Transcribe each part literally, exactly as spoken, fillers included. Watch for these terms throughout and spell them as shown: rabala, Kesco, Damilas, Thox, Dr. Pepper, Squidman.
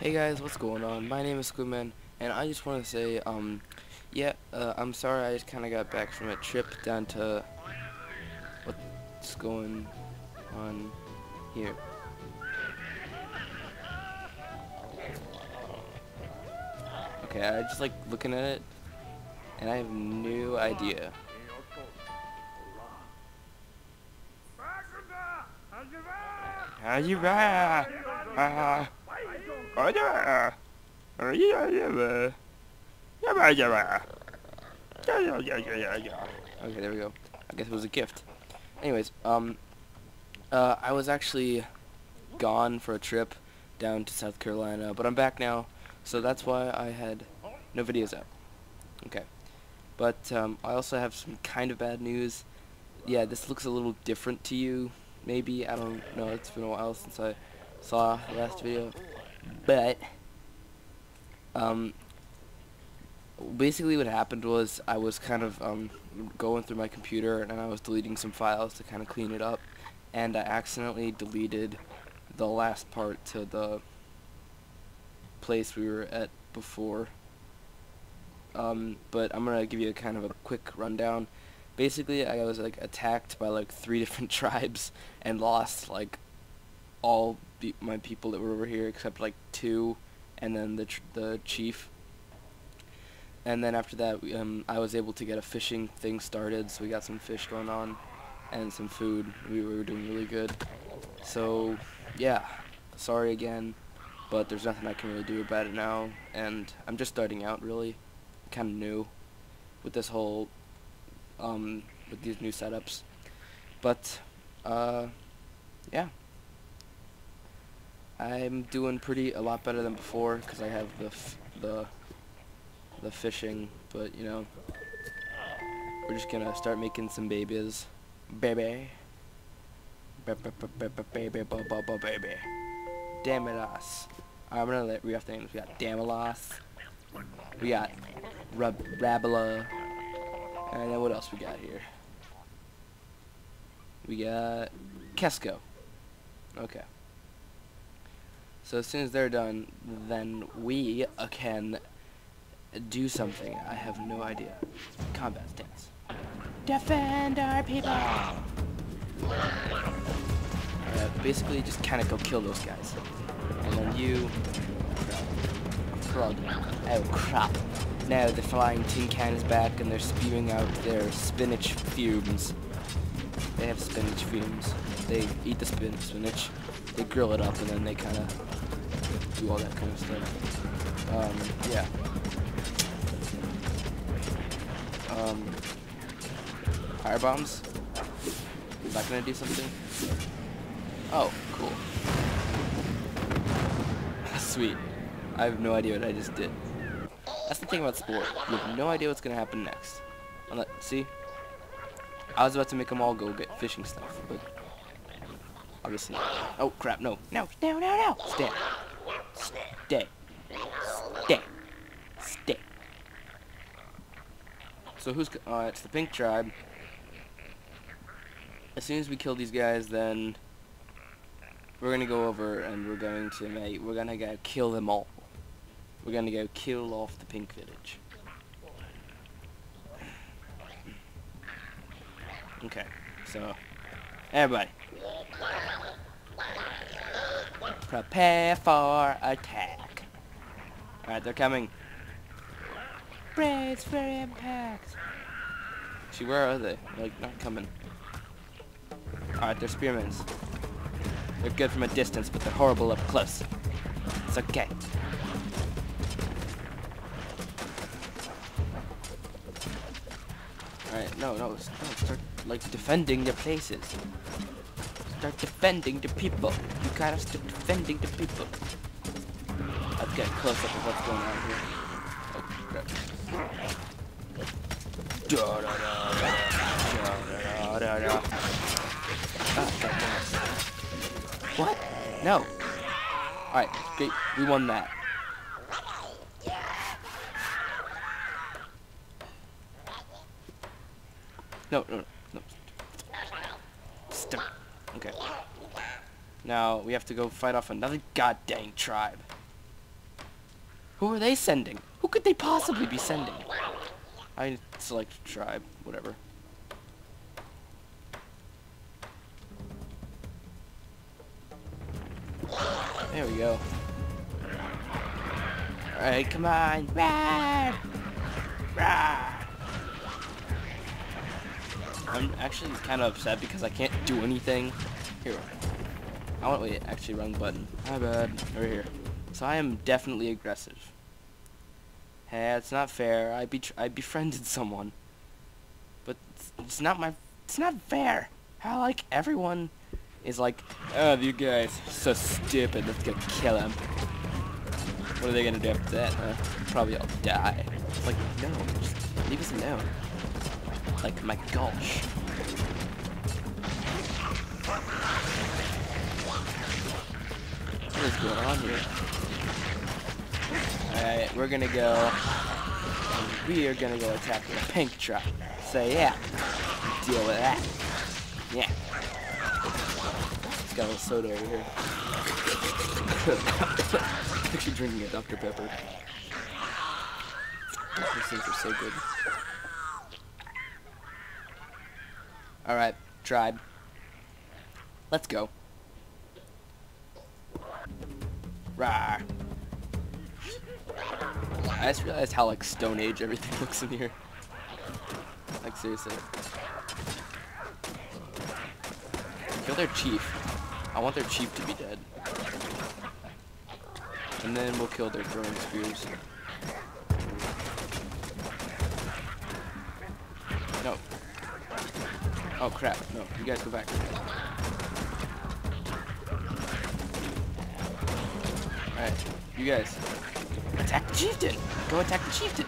Hey guys, what's going on? My name is Squidman, and I just want to say, um, yeah, uh, I'm sorry I just kind of got back from a trip down to what's going on here. Okay, I just like looking at it, and I have no idea. Are you right? Ah, are you right? Are you right? Okay, there we go. I guess it was a gift. Anyways, um, uh, I was actually gone for a trip down to South Carolina, but I'm back now, so that's why I had no videos out. Okay, but um, I also have some kind of bad news. Yeah, this looks a little different to you. Maybe, I don't know, it's been a while since I saw the last video, but, um, basically what happened was I was kind of, um, going through my computer and I was deleting some files to kind of clean it up, and I accidentally deleted the last part to the place we were at before, um, but I'm gonna give you a kind of a quick rundown. Basically, I was like attacked by like three different tribes and lost like all the, my people that were over here except like two, and then the tr the chief. And then after that, we, um, I was able to get a fishing thing started, so we got some fish going on and some food. We were doing really good. So yeah, sorry again, but there's nothing I can really do about it now, and I'm just starting out really, kind of new with this whole. Um, with these new setups, but uh, yeah, I'm doing pretty a lot better than before because I have the f the the fishing. But you know, we're just gonna start making some babies, baby, baby, baby, baby, baby. Damilas. I'm gonna let we have names. We got Damilas. We got Rab rabala. And then what else we got here? We got Kesco. Okay. So as soon as they're done, then we uh, can do something. I have no idea. Combat stance. Defend our people! Uh, basically, just kind of go kill those guys. And then you... Crud. Oh, crap. Now the flying tin can is back and they're spewing out their spinach fumes. They have spinach fumes. They eat the spin spinach, they grill it up, and then they kind of do all that kind of stuff. Um, yeah. Um, firebombs? Is that going to do something? Oh, cool. Sweet. I have no idea what I just did. That's the thing about sport. You have no idea what's going to happen next. Unless, see? I was about to make them all go get fishing stuff, but obviously not. Oh, crap. No. No. No, no, no. Stay. Stay. Stay. Stay. So who's... Uh, it's the pink tribe. As soon as we kill these guys, then we're going to go over and we're going to make... We're going to go kill them all. We're gonna go kill off the pink village. Okay, so everybody, prepare for attack. All right, they're coming. Brace for impact. See, where are they? Like, not coming. All right, they're spearmen. They're good from a distance, but they're horrible up close. It's okay. Alright, no, no, no, start, like, defending their places. Start defending the people. You gotta start defending the people. Let's get close up to what's going on here. Oh, crap. Da da da da da da da. What? No. Alright, great, we won that. No, no, no, no. Stop. Okay. Now we have to go fight off another goddamn tribe. Who are they sending? Who could they possibly be sending? I select tribe, whatever. There we go. Alright, come on. Rah! Rah! I'm actually kind of upset because I can't do anything. Here. I want wait, actually wrong button. My bad. Over here. So I am definitely aggressive. Hey, it's not fair. I be I befriended someone. But it's, it's not my it's not fair. How like everyone is like, oh, you guys are so stupid. Let's go kill him. What are they gonna do after that, huh? Probably all die. It's like, no, just leave us alone. Like, my gosh. What is going on here? Alright, we're gonna go... We are gonna go attack the pink truck. So yeah, deal with that. Yeah. It's got a little soda over here. I'm actually drinking a Doctor Pepper. These things are so good. Alright, tribe. Let's go. Rah. I just realized how like Stone Age everything looks in here. Like seriously. Kill their chief. I want their chief to be dead. And then we'll kill their throwing spears. No. Oh crap, no, you guys go back. Alright, you guys. Attack the chieftain! Go attack the chieftain!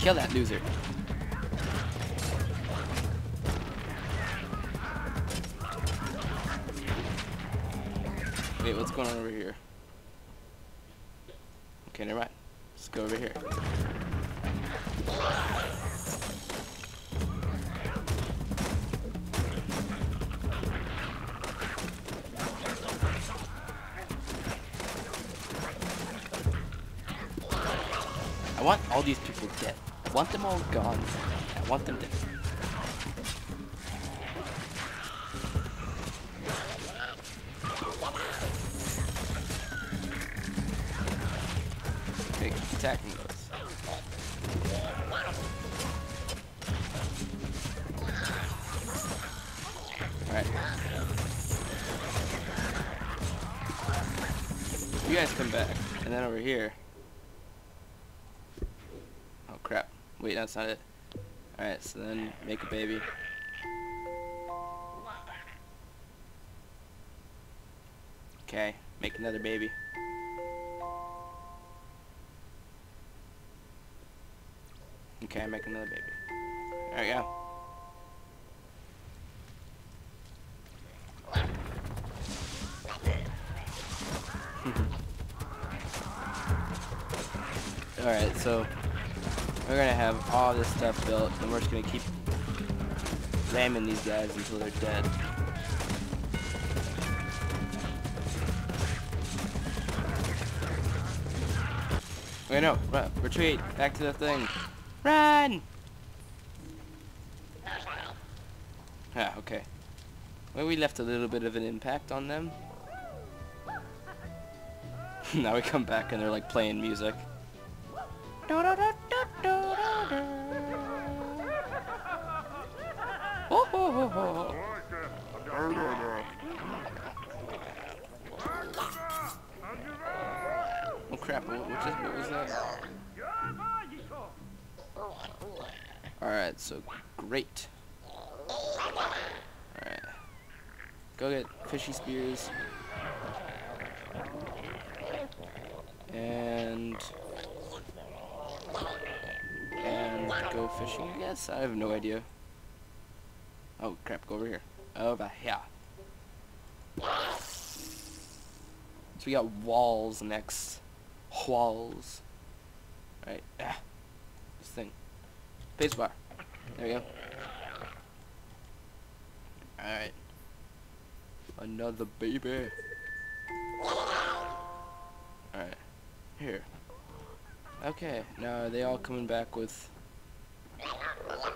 Kill that loser. Wait, what's going on over here? Okay, never mind. Let's go over here. I want all these people dead. I want them all gone. I want them dead. Okay, keep attacking those. Alright. You guys come back. And then over here. Wait, that's not it. Alright, so then make a baby. Okay, make another baby. Okay, make another baby. There we go. Alright, so... we're gonna have all this stuff built, and we're just gonna keep ramming these guys until they're dead. Wait, no, run, retreat, back to the thing. Run! Ah, okay. Well, we left a little bit of an impact on them. Now we come back and they're like playing music. No, no, no. Oh crap, what, what, just, what was that? Alright, so great. Alright. Go get fishy spears. And... and go fishing, I guess? I have no idea. Oh crap, go over here. Over here. So we got walls next. Walls. Alright. Ah. This thing. Spacebar. There we go. Alright. another baby. Alright. Here. Okay, now are they all coming back with... Oh,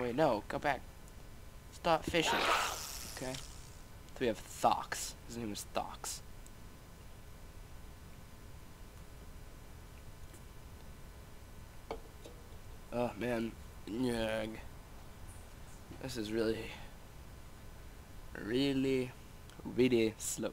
wait, no, go back. Stop fishing. Okay. So we have Thox. His name is Thox. Oh, man. Nyug. This is really, really, really slow.